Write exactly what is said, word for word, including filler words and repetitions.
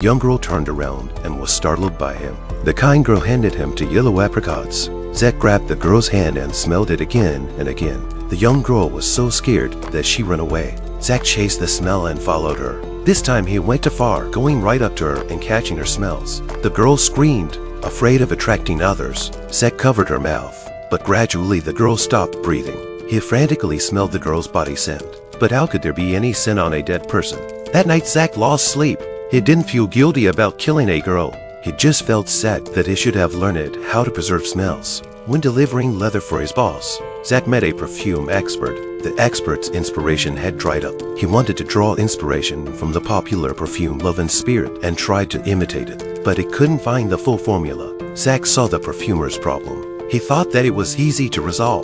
Young girl turned around and was startled by him. The kind girl handed him two yellow apricots. Zach grabbed the girl's hand and smelled it again and again. The young girl was so scared that she ran away. Zach chased the smell and followed her. This time he went too far, going right up to her and catching her smells. The girl screamed, afraid of attracting others. Zach covered her mouth, but gradually the girl stopped breathing. He frantically smelled the girl's body scent. But how could there be any scent on a dead person? That night Zach lost sleep. He didn't feel guilty about killing a girl. He just felt sad that he should have learned how to preserve smells. When delivering leather for his boss, Zach met a perfume expert. The expert's inspiration had dried up. He wanted to draw inspiration from the popular perfume Love and Spirit and tried to imitate it, but he couldn't find the full formula. Zach saw the perfumer's problem. He thought that it was easy to resolve.